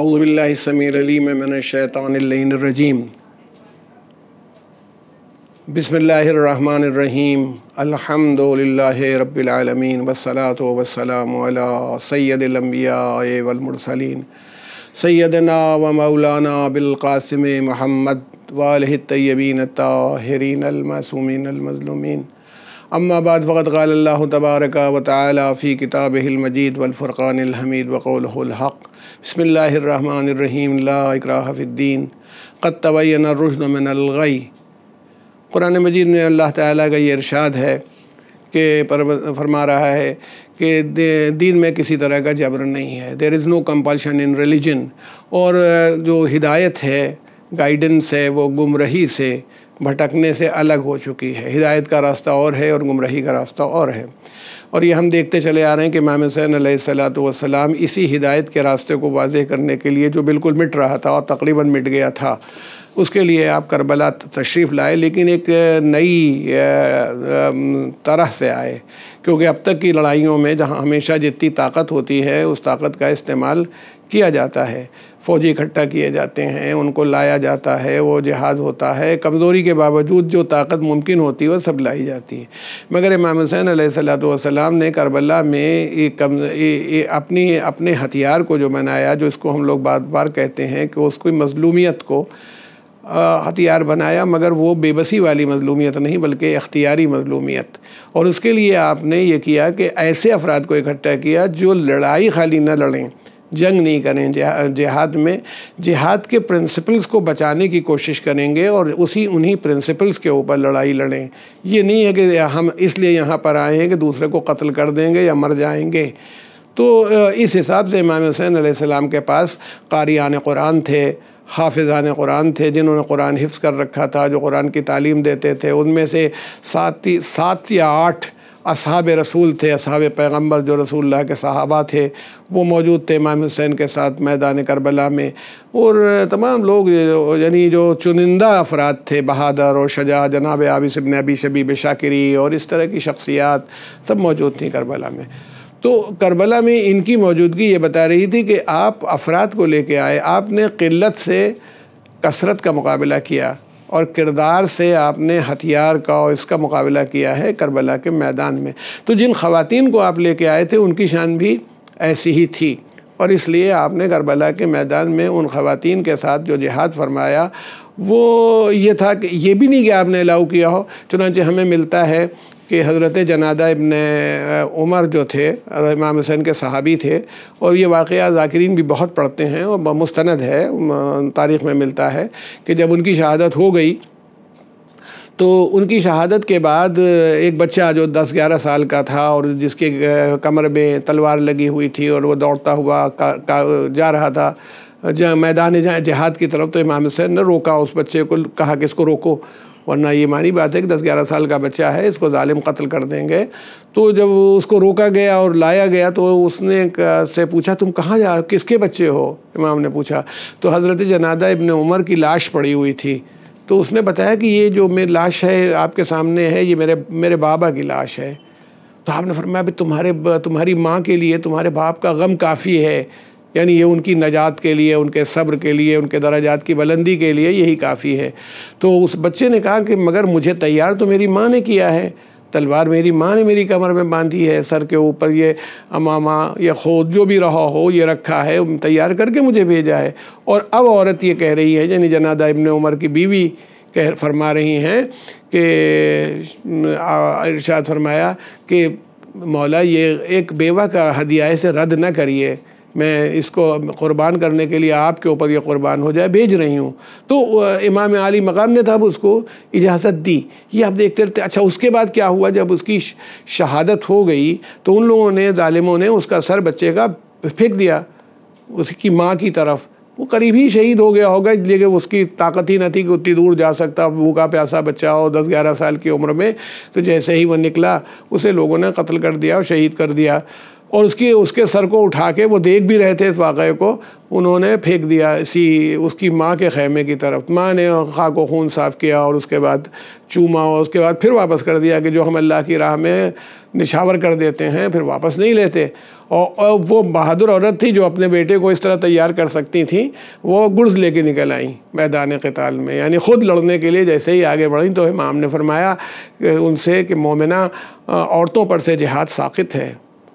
औज़ु बिल्लाहि समीउल अलीम मिनश शैतानिर रजीम बिस्मिल्लाहिर रहमानिर रहीम अल्हम्दुलिल्लाहि रब्बिल आलमीन वस्सलातु वस्सलामु अला सय्यदिल अंबिया वल मुरसलीन सय्यदना व मौलाना बिल क़ासिम मुहम्मद व आलिहि तय्यबीन ताहिरीन अल मासूमीन अल मज़लूमीन अम्मा बाद फ़क़द क़ाल अल्लाहु तबारक व तआला फ़ी किताबिहिल मजीद वल फ़ुरक़ानिल हमीद व क़ौलुहुल हक़ बिस्मिल्लाहिर रहमानिर रहीम ला इकराह फ़िद्दीन क़द तबय्यन अर्रुश्द मिनल गय। कुरान मजीद में अल्लाह ताला का ये इरशाद है कि फरमा रहा है कि दीन में किसी तरह का जबर नहीं है, there is no compulsion in religion. और जो हिदायत है, गाइडेंस है, वो गुमराही से, भटकने से अलग हो चुकी है। हिदायत का रास्ता और है और गुमराही का रास्ता और है। और ये हम देखते चले आ रहे हैं कि इमाम हुसैन अलैहिस्सलातु वस्सलाम इसी हिदायत के रास्ते को वाज़ेह करने के लिए, जो बिल्कुल मिट रहा था और तकरीबन मिट गया था, उसके लिए आप करबला तशरीफ़ लाए, लेकिन एक नई तरह से आए। क्योंकि अब तक की लड़ाइयों में जहाँ हमेशा जितनी ताकत होती है उस ताकत का इस्तेमाल किया जाता है, फ़ौजी इकट्ठा किए जाते हैं, उनको लाया जाता है, वो जिहाद होता है, कमज़ोरी के बावजूद जो ताकत मुमकिन होती है वो सब लाई जाती है। मगर इमाम हुसैन अलैहिस्सलातु वस्सलाम ने करबला में अपने हथियार को जो बनाया, जो इसको हम लोग बार बार कहते हैं कि उसकी मज़लूमियत को हथियार बनाया, मगर वो बेबसी वाली मज़लूमियत नहीं बल्कि इख्तियारी मज़लूमियत। और उसके लिए आपने ये किया कि ऐसे अफराद को इकट्ठा किया जो लड़ाई खाली न लड़ें, जंग नहीं करें, जिहाद में जिहाद के प्रिंसिपल्स को बचाने की कोशिश करेंगे और उन्हीं प्रिंसिपल्स के ऊपर लड़ाई लड़ें। ये नहीं है कि हम इसलिए यहाँ पर आए हैं कि दूसरे को कत्ल कर देंगे या मर जाएंगे। तो इस हिसाब से इमाम हुसैन अलैहिस्सलाम के पास क़ारियान कुरान थे, हाफिज़ान कुरान थे, जिन्होंने कुरान हिफ्ज़ कर रखा था, जो कुरान की तालीम देते थे। उनमें से सात या आठ असहाब रसूल थे, असहाब पैगंबर जो रसूलुल्लाह के सहाबा थे, वो मौजूद थे इमाम हुसैन के साथ मैदान करबला में। और तमाम लोग यानी जो चुनिंदा अफराद थे, बहादुर और शजा, जनाब आबिस इब्न अबी शबीब शाकिरी और इस तरह की शख्सियात सब मौजूद थी करबला में। तो करबला में इनकी मौजूदगी ये बता रही थी कि आप अफराद को लेके आए, आपने क़िल्लत से कसरत का मुकाबला किया और किरदार से आपने हथियार का और इसका मुकाबला किया है करबला के मैदान में। तो जिन ख़वातीन को आप लेके आए थे उनकी शान भी ऐसी ही थी, और इसलिए आपने करबला के मैदान में उन ख़वातीन के साथ जो जिहाद फरमाया वो ये था कि ये भी नहीं कि आपने अलाउ किया हो। चुनांचे हमें मिलता है कि हज़रत जनादा इब्न उमर जो थे इमाम हुसैन के सहाबी थे, और ये वाक़या ज़ाकिरीन भी बहुत पढ़ते हैं और मुस्तनद है, तारीख़ में मिलता है कि जब उनकी शहादत हो गई तो उनकी शहादत के बाद एक बच्चा जो 10-11 साल का था और जिसके कमर में तलवार लगी हुई थी और वो दौड़ता हुआ जा रहा था मैदान जिहाद की तरफ, तो इमाम हुसैन ने रोका उस बच्चे को, कहा कि इसको रोको वरना ये मानी बात है कि 10-11 साल का बच्चा है, इसको ज़ालिम कत्ल कर देंगे। तो जब उसको रोका गया और लाया गया तो उसने से पूछा तुम कहाँ जा, किसके बच्चे हो, इमाम ने पूछा। तो हज़रत जनादा इब्न उमर की लाश पड़ी हुई थी, तो उसने बताया कि ये जो मेरी लाश है आपके सामने है, ये मेरे बाबा की लाश है। तो आपने फरमाया भाई तुम्हारी माँ के लिए तुम्हारे बाप का गम काफ़ी है, यानी ये उनकी नजात के लिए, उनके सब्र के लिए, उनके दराजात की बुलंदी के लिए यही काफ़ी है। तो उस बच्चे ने कहा कि मगर मुझे तैयार तो मेरी माँ ने किया है, तलवार मेरी माँ ने मेरी कमर में बांधी है, सर के ऊपर ये अमामा या खोद जो भी रहा हो ये रखा है, तैयार करके मुझे भेजा है। और अब औरत ये कह रही है, यानी जनादा इब्न उमर की बीवी कह फरमा रही हैं कि इरशाद फरमाया कि मौला ये एक बेवा का हदिया से रद्द न करिए, मैं इसको क़ुरबान करने के लिए आपके ऊपर ये क़ुरबान हो जाए भेज रही हूँ। तो इमाम आली मकाम ने तब उसको इजाज़त दी। ये आप देखते रहते। अच्छा, उसके बाद क्या हुआ, जब उसकी शहादत हो गई तो उन लोगों ने, ज़ालिमों ने उसका सर बच्चे का फेंक दिया उसकी माँ की तरफ। वो करीब ही शहीद हो गया होगा, लेकिन उसकी ताकत ही न थी कि उतनी दूर जा सकता। भूखा प्यासा बच्चा हो 10-11 साल की उम्र में, तो जैसे ही वो निकला उसे लोगों ने कत्ल कर दिया और शहीद कर दिया। और उसकी उसके सर को उठा के, वो देख भी रहे थे इस वाक़े को, उन्होंने फेंक दिया इसी उसकी माँ के ख़ैमे की तरफ। माँ ने खाक व खून साफ़ किया और उसके बाद चूमा और उसके बाद फिर वापस कर दिया कि जो हम अल्लाह की राह में निछावर कर देते हैं फिर वापस नहीं लेते। और वो बहादुर औरत थी जो अपने बेटे को इस तरह तैयार कर सकती थी, वो गुर्ज़ लेके निकल आईं मैदान क़िताल में, यानी ख़ुद लड़ने के लिए। जैसे ही आगे बढ़ीं तो इमाम ने फरमाया उनसे कि मोमिना, औरतों पर से जिहाद साक़ित है।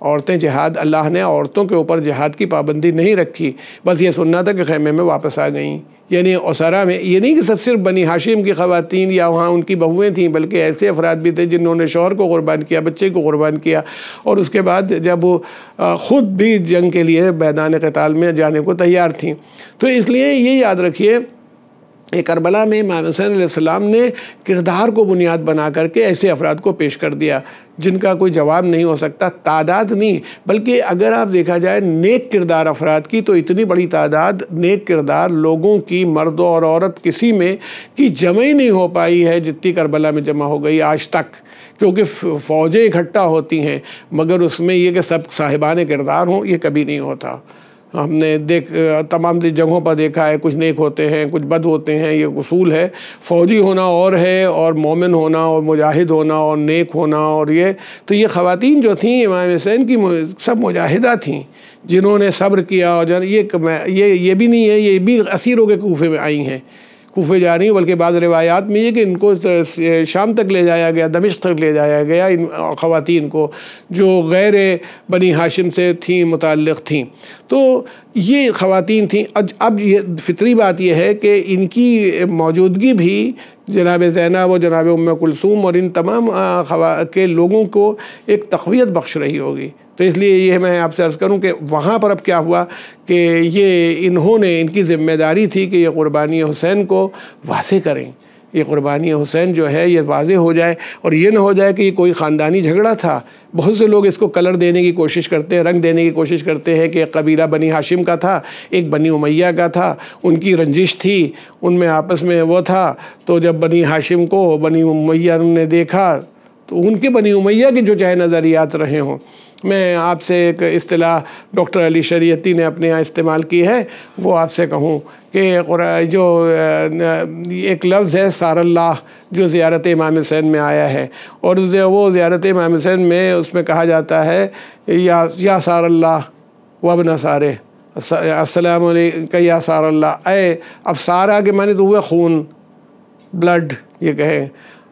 औरतें जिहाद, अल्लाह ने औरतों के ऊपर जिहाद की पाबंदी नहीं रखी, बस ये सुनना था कि ख़ैमे में वापस आ गईं। यानी उसरा में ये नहीं कि सब सिर्फ बनी हाशिम की ख़वातीन या वहाँ उनकी बहुएँ थीं, बल्कि ऐसे अफराद भी थे जिन्होंने शौहर को क़ुरबान किया, बच्चे को क़ुरबान किया, और उसके बाद जब वो ख़ुद भी जंग के लिए मैदान क़िताल में जाने को तैयार थीं। तो इसलिए ये याद रखिए, करबला में इमाम हुसैन अलैहिस्सलाम ने किरदार को बुनियाद बना करके ऐसे अफराद को पेश कर दिया जिनका कोई जवाब नहीं हो सकता। तादाद नहीं, बल्कि अगर आप देखा जाए नेक किरदार अफराद की, तो इतनी बड़ी तादाद नेक किरदार लोगों की, मर्द और औरत किसी में, कि जमा ही नहीं हो पाई है जितनी करबला में जमा हो गई आज तक। क्योंकि फ़ौजें इकट्ठा होती हैं, मगर उसमें यह कि सब साहिबान किरदार हों, ये कभी नहीं होता। हमने तमाम जगहों पर देखा है, कुछ नेक होते हैं, कुछ बद होते हैं, ये उसूल है। फ़ौजी होना और है, और मोमिन होना और मुजाहिद होना और नेक होना, और ये तो ये ख़वातीन जो थीं इमाम हुसैन की सब मुजाहिदा थीं, जिन्होंने सब्र किया। और ये भी नहीं है, ये भी असीरों के कूफ़े में आई हैं, कूफे जा रही हैं, बल्कि बाद रिवायात में ये कि इनको शाम तक ले जाया गया, दमिश्क तक ले जाया गया इन ख़वातीन को जो गैर बनी हाशिम से थीं, मुताल्लिक़ थीं। तो ये ख़वातीन थीं। अब ये फ़ितरी बात ये है कि इनकी मौजूदगी भी जनाब ज़ैनब और जनाब उम्म कुलसूम और इन तमाम के लोगों को एक तक़वियत बख्श रही होगी। तो इसलिए ये मैं आपसे अर्ज़ करूं कि वहाँ पर अब क्या हुआ कि ये इन्होंने, इनकी ज़िम्मेदारी थी कि ये क़ुरबानी हुसैन को वाज़ेह करें, ये क़ुरबानी हुसैन जो है ये वाज़ेह हो जाए, और ये ना हो जाए कि ये कोई ख़ानदानी झगड़ा था। बहुत से लोग इसको कलर देने की कोशिश करते हैं, रंग देने की कोशिश करते हैं कि एक कबीला बनी हाशिम का था, एक बनी उमैया का था, उनकी रंजिश थी, उनमें आपस में वो था। तो जब बनी हाशिम को बनी उमैया ने देखा तो उनके बनी उमैया के जो चाहे नज़रियात रहे हों। मैं आपसे एक इस्तिलाह डॉक्टर अली शरीयती ने अपने यहाँ इस्तेमाल की है, वो आपसे कहूँ कि जो एक लफ्ज़ है सारल्लाह, जो ज़ियारत इमाम हुसैन में आया है, और वो ज़ियारत इमाम हुसैन में उसमें कहा जाता है या सारल्लाह वबना सारे, अस्सलाम अलैका या सारल्लाह। अब सारा के माने तो हुआ खून, ब्लड, ये कहें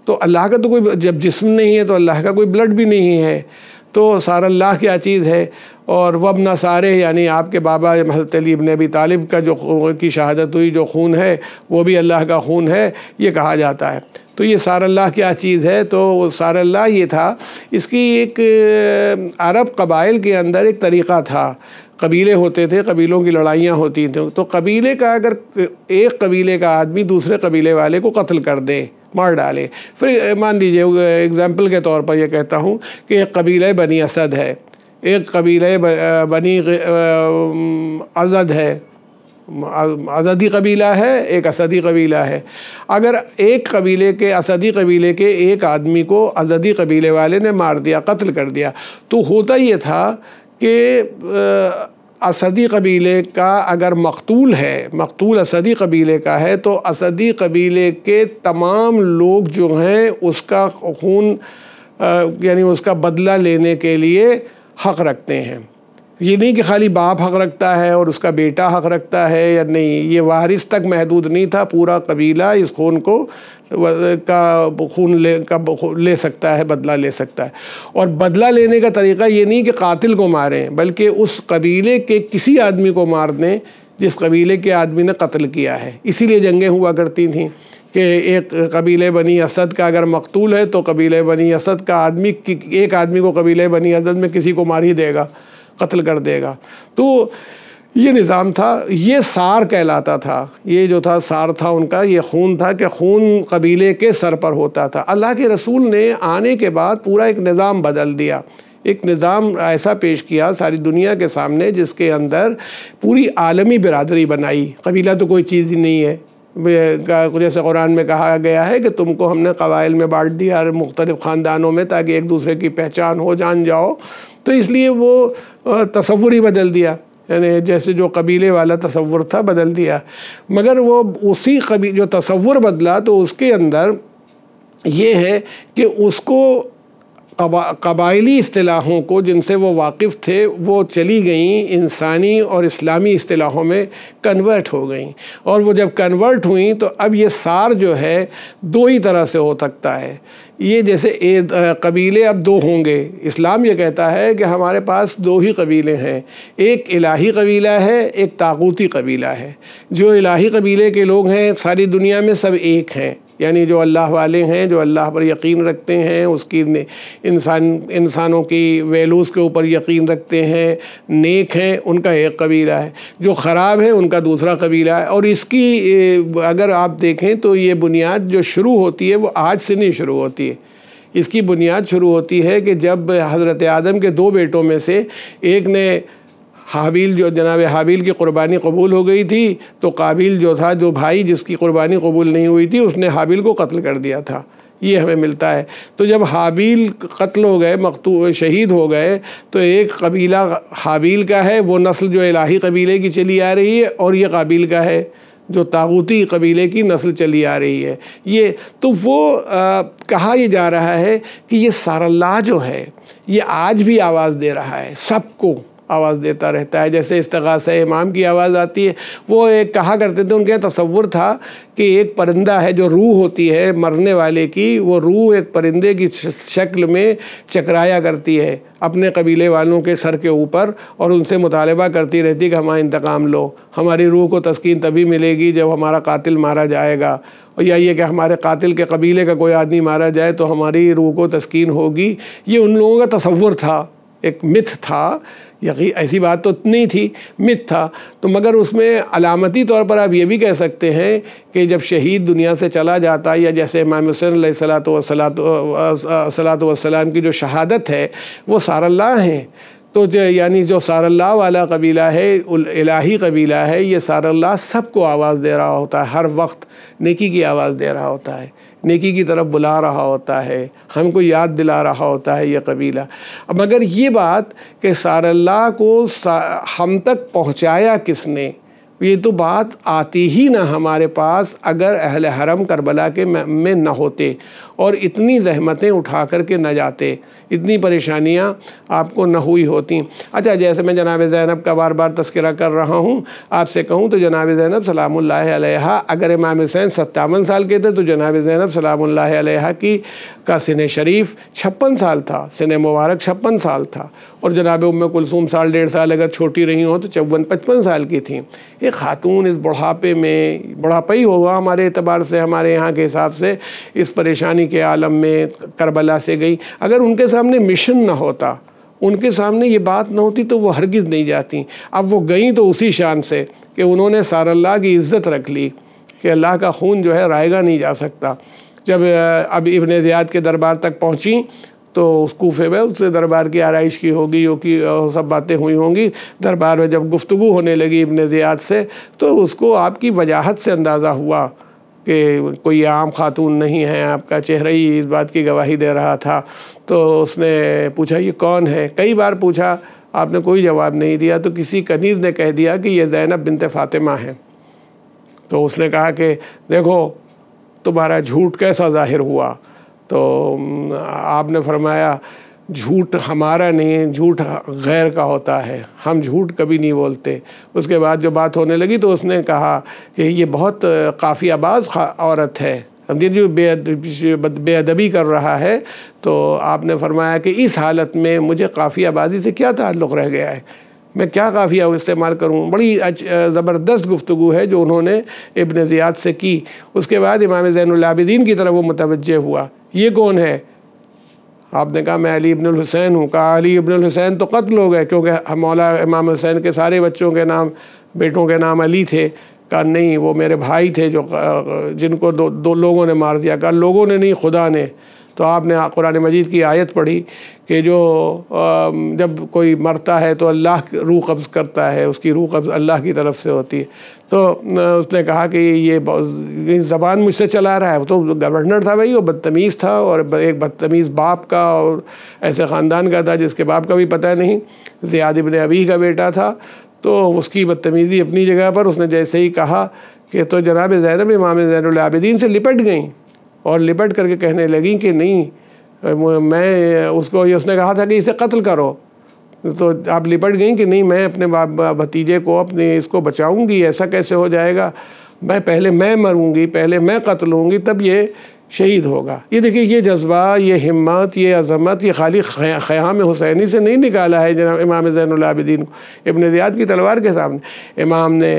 तो अल्लाह का तो कोई जब जिस्म नहीं है तो अल्लाह का कोई ब्लड भी नहीं है, तो सारल्लाह क्या चीज़ है। और वबना सारे यानी आपके बाबा हज़रत अली इब्न अबी तालिब का जो की शहादत हुई, जो खून है वो भी अल्लाह का खून है, ये कहा जाता है। तो ये सारल्लाह क्या चीज़ है, तो सारल्लाह ये था, इसकी एक अरब कबाइल के अंदर एक तरीक़ा था, कबीले होते थे, कबीलों की लड़ाइयाँ होती थीं। तो कबीले का, अगर एक कबीले का आदमी दूसरे कबीले वाले को कत्ल कर दे, मार डाले, फिर मान लीजिए एग्ज़ाम्पल के तौर पर यह कहता हूँ कि एक कबीला बनी असद है, एक कबीला बनी अज़द है, अज़दी कबीला है, एक असदी कबीला है। अगर एक कबीले के, असदी कबीले के एक आदमी को अज़दी कबीले वाले ने मार दिया, कत्ल कर दिया, तो होता ये था कि असदी कबीले का अगर मकतूल है, मकतूल असदी कबीले का है, तो असदी कबीले के तमाम लोग जो हैं उसका खून यानी उसका बदला लेने के लिए हक़ रखते हैं। ये नहीं कि खाली बाप हक़ रखता है और उसका बेटा हक़ रखता है, या नहीं, ये वारिस तक महदूद नहीं था, पूरा कबीला इस खून को ले सकता है, बदला ले सकता है। और बदला लेने का तरीक़ा ये नहीं कि कातिल को मारें, बल्कि उस कबीले के किसी आदमी को मार दें जिस कबीले के आदमी ने कत्ल किया है। इसीलिए जंगें हुआ करती थीं कि एक कबीले बनी असद का अगर मकतूल है तो कबीले बनी असद का आदमी एक आदमी को कबीले बनी असद में किसी को मार ही देगा, कत्ल कर देगा। तो ये निज़ाम था, ये सार कहलाता था, ये जो था सार था उनका, ये खून था कि खून कबीले के सर पर होता था। अल्लाह के रसूल ने आने के बाद पूरा एक निज़ाम बदल दिया, एक निज़ाम ऐसा पेश किया सारी दुनिया के सामने जिसके अंदर पूरी आलमी बिरादरी बनाई। कबीला तो कोई चीज़ ही नहीं है, जैसे कुरान में कहा गया है कि तुमको हमने कबाइल में बांट दिया, मुख्तलिफ़ ख़ानदानों में, ताकि एक दूसरे की पहचान हो, जान जाओ। तो इसलिए वो तसव्वुर ही बदल दिया, यानी जैसे जो कबीले वाला तसव्वुर था बदल दिया। मगर वो उसी कबीले जो तसव्वुर बदला तो उसके अंदर ये है कि उसको कबायली इस्तिलाहों को जिनसे वो वाकिफ़ थे वो चली गईं इंसानी और इस्लामी इस्तिलाहों में कन्वर्ट हो गईं। और वो जब कन्वर्ट हुई तो अब ये सार जो है दो ही तरह से हो सकता है। ये जैसे कबीले अब दो होंगे, इस्लाम ये कहता है कि हमारे पास दो ही कबीले हैं, एक इलाही कबीला है, एक तागूती कबीला है। जो इलाही कबीले के लोग हैं सारी दुनिया में सब एक हैं, यानी जो अल्लाह वाले हैं, जो अल्लाह पर यकीन रखते हैं, उसकी इंसानों की वैल्यूज़ के ऊपर यकीन रखते हैं, नेक हैं, उनका एक कबीला है। जो ख़राब है उनका दूसरा कबीला है। और इसकी अगर आप देखें तो ये बुनियाद जो शुरू होती है वो आज से नहीं शुरू होती है। इसकी बुनियाद शुरू होती है कि जब हज़रत आदम के दो बेटों में से एक ने हाबील, जो जनाब हाबील की क़ुरबानी कबूल हो गई थी, तो काबिल जो था, जो भाई जिसकी क़ुरबानी कबूल नहीं हुई थी, उसने हाबील को कत्ल कर दिया था, ये हमें मिलता है। तो जब हाबील कत्ल हो गए, मकतूल शहीद हो गए, तो एक कबीला हाबील का है, वो नस्ल जो इलाही कबीले की चली आ रही है, और ये काबिल का है जो तागूती कबीले की नस्ल चली आ रही है। ये तो वो कहा ये जा रहा है कि ये सारल्लाह जो है ये आज भी आवाज़ दे रहा है, सबको आवाज़ देता रहता है। जैसे इस्तग़ासा-ए इमाम की आवाज़ आती है, वो एक कहा करते थे, उनके तसव्वुर था कि एक परिंदा है जो रूह होती है मरने वाले की, वो रूह एक परिंदे की शक्ल में चकराया करती है अपने कबीले वालों के सर के ऊपर और उनसे मुतालबा करती रहती है कि हमारा इंतकाम लो, हमारी रूह को तस्कीन तभी मिलेगी जब हमारा कातिल मारा जाएगा, और या ये कि हमारे कातिल के कबीले का कोई आदमी मारा जाए तो हमारी रूह को तस्कीन होगी। ये उन लोगों का तसव्वुर था, एक मिथ था, यकीन ऐसी बात तो नहीं थी, मिथ था। तो मगर उसमें अलामती तौर पर आप ये भी कह सकते हैं कि जब शहीद दुनिया से चला जाता है, या जैसे इमाम हुसैन अलैहिस्सलाम की जो शहादत है वो सारल्लाह हैं, तो यानी जो सारल्लाह वाला कबीला है, इलाही कबीला है, ये सारल्लाह सबको आवाज़ दे रहा होता है, हर वक्त नेकी की आवाज़ दे रहा होता है, नेकी की तरफ बुला रहा होता है, हमको याद दिला रहा होता है यह कबीला। मगर ये बात कि सारल्लाह को हम तक पहुँचाया किसने, ये तो बात आती ही ना हमारे पास अगर अहले हरम करबला के में न होते और इतनी ज़हमतें उठा कर के न जाते, इतनी परेशानियां आपको न हुई होती। अच्छा, जैसे मैं जनाब ज़ैनब का बार बार तस्करा कर रहा हूं, आपसे कहूं तो जनाब ज़ैनब सलामुल्लाह अलैहा, अगर इमाम हुसैन 57 साल के थे तो जनाब ज़ैनब सलामुल्लाह अलैहा का सिने शरीफ 56 साल था, सिने मुबारक 56 साल था, और जनाब उम्म कुलसूम साल 1.5 साल अगर छोटी रही हो तो 54-55 साल की थी। एक खातून इस बुढ़ापे में, बुढ़ापा ही होगा हमारे एतबार से, हमारे यहाँ के हिसाब से, इस परेशानी के आलम में करबला से गई। अगर उनके सामने मिशन ना होता, उनके सामने ये बात ना होती, तो वो हरगिज़ नहीं जाती। अब वो गई तो उसी शान से कि उन्होंने सारल्लाह की इज़्ज़त रख ली कि अल्लाह का खून जो है रायगा नहीं जा सकता। जब अब इब्न ज़ियाद के दरबार तक पहुँची तो उस कूफे में उससे दरबार की आरइश की होगी, जो कि सब बातें हुई होंगी। दरबार में जब गुफ्तगू होने लगी इब्न ज़ियाद से, तो उसको आपकी वजाहत से अंदाज़ा हुआ कि कोई आम खातून नहीं है, आपका चेहरा ही इस बात की गवाही दे रहा था। तो उसने पूछा ये कौन है, कई बार पूछा, आपने कोई जवाब नहीं दिया। तो किसी कनीज़ ने कह दिया कि यह ज़ैनब बिनते फ़ातिमा है। तो उसने कहा कि देखो तुम्हारा झूठ कैसा ज़ाहिर हुआ। तो आपने फरमाया झूठ हमारा नहीं है, झूठ गैर का होता है, हम झूठ कभी नहीं बोलते। उसके बाद जो बात होने लगी तो उसने कहा कि ये बहुत काफ़ियाबाज़ औरत है, जो बेअदबी कर रहा है। तो आपने फरमाया कि इस हालत में मुझे काफ़ियाबाजी से क्या ताल्लुक़ रह गया है, मैं क्या काफ़िया इस्तेमाल करूं। बड़ी ज़बरदस्त गुफ्तगू है जो उन्होंने इब्न ज़ियाद से की। उसके बाद इमाम ज़ैनुल आबिदीन की तरफ वो मुतवज्जे हुआ, ये कौन है? आपने कहा मैं अली इब्नुल हुसैन हूँ। कहा अली इब्नुल हुसैन तो कत्ल हो गए, क्योंकि मौला इमाम हुसैन के सारे बच्चों के नाम, बेटों के नाम अली थे। कहा नहीं, वो मेरे भाई थे जो जिनको दो लोगों ने मार दिया। कहा लोगों ने नहीं, खुदा ने। तो आपने कुरान मजीद की आयत पढ़ी कि जो जब कोई मरता है तो अल्लाह रूह कब्ज़ करता है, उसकी रूह कब्ज़ अल्लाह की तरफ से होती है। तो उसने कहा कि ये ज़बान मुझसे चला रहा है। वो तो गवर्नर था भाई, वो बदतमीज़ था और एक बदतमीज़ बाप का और ऐसे ख़ानदान का था जिसके बाप का भी पता नहीं। ज़ियाद इब्न अबी का बेटा था, तो उसकी बदतमीज़ी अपनी जगह पर, उसने जैसे ही कहा कि तो जनाब ज़ैनब इमाम ज़ैनुल आबिदीन से लिपट गई और लिपट करके कहने लगी कि नहीं मैं उसको, ये उसने कहा था कि इसे कत्ल करो, तो आप लिपट गई कि नहीं मैं अपने भतीजे को अपने इसको बचाऊंगी, ऐसा कैसे हो जाएगा, मैं पहले मैं मरूंगी, पहले मैं कत्ल होंगी तब ये शहीद होगा। ये देखिए ये जज्बा, ये हिम्मत, ये अज़मत, ये खाली ख़याम हुसैनी से नहीं निकाला है जनाब इमाम ज़ैनुल आबिदीन को, इब्न ज़ियाद की तलवार के सामने। इमाम ने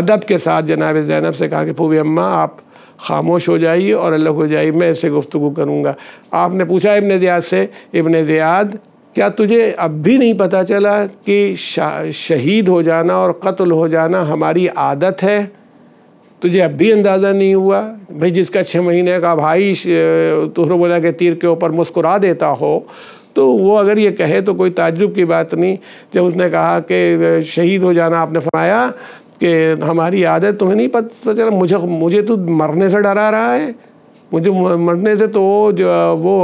अदब के साथ जनाब ज़ैनब से कहा कि फूफी अम्मा आप खामोश हो जाइए और अल्लाह हो जाइए, मैं इससे गुफ्तगू करूँगा। आपने पूछा इब्न ज़ियाद से, इब्न ज़ियाद क्या तुझे अब भी नहीं पता चला कि शहीद हो जाना और कत्ल हो जाना हमारी आदत है, तुझे अब भी अंदाज़ा नहीं हुआ? भाई जिसका 6 महीने का भाई तुहरबुल्ला के तीर के ऊपर मुस्कुरा देता हो तो वो अगर ये कहे तो कोई ताज्जुब की बात नहीं। जब उसने कहा कि शहीद हो जाना, आपने फरमाया कि हमारी आदत, तुम्हें नहीं पता चला, मुझे तो मरने से डरा रहा है, मुझे मरने से, तो जो वो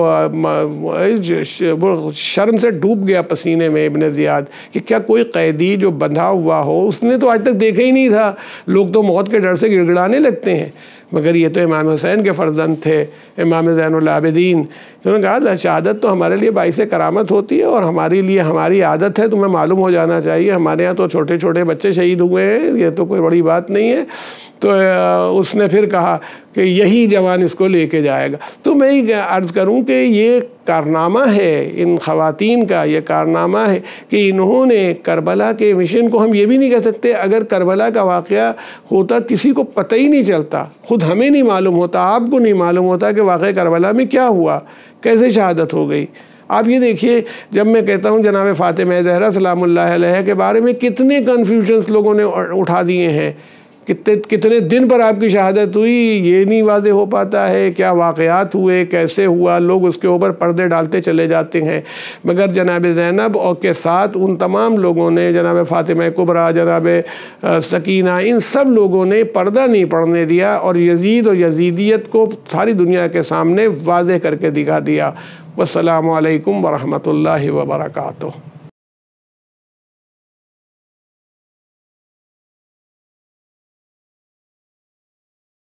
शर्म से डूब गया पसीने में इब्न ज़ियाद कि क्या कोई कैदी जो बंधा हुआ हो, उसने तो आज तक देखा ही नहीं था। लोग तो मौत के डर से गिड़गिड़ाने लगते हैं, मगर ये तो इमाम हुसैन के फ़र्जंद थे, इमाम ज़ैनुल आबिदीन। तो उन्होंने कहा शहादत तो हमारे लिए बाइसे करामत होती है और हमारे लिए हमारी आदत है, तुम्हें मालूम हो जाना चाहिए। हमारे यहाँ तो छोटे छोटे बच्चे शहीद हुए हैं, ये तो कोई बड़ी बात नहीं है। तो उसने फिर कहा कि यही जवान इसको लेके जाएगा। तो मैं अर्ज़ करूं कि ये कारनामा है इन ख़वातीन का, ये कारनामा है कि इन्होंने करबला के मिशन को, हम ये भी नहीं कह सकते अगर करबला का वाक़या होता किसी को पता ही नहीं चलता, ख़ुद हमें नहीं मालूम होता, आपको नहीं मालूम होता कि वाक़या करबला में क्या हुआ, कैसे शहादत हो गई। आप ये देखिए, जब मैं कहता हूँ जनाब फ़ातिमा ज़हरा सलामुल्लाह अलैहा के बारे में कितने कन्फ्यूजन्स लोगों ने उठा दिए हैं, कितने दिन पर आपकी शहादत हुई ये नहीं वाज़े हो पाता है, क्या वाक़यात हुए, कैसे हुआ, लोग उसके ऊपर पर्दे डालते चले जाते हैं। मगर जनाब ज़ैनब और के साथ उन तमाम लोगों ने, जनाब फ़ातिमा कुबरा, जनाब सकीना, इन सब लोगों ने पर्दा नहीं पड़ने दिया और यजीद और यजीदियत को सारी दुनिया के सामने वाज़े करके दिखा दिया। वस्सलामु अलैकुम वरहमतुल्लाहि वबरकातुहू।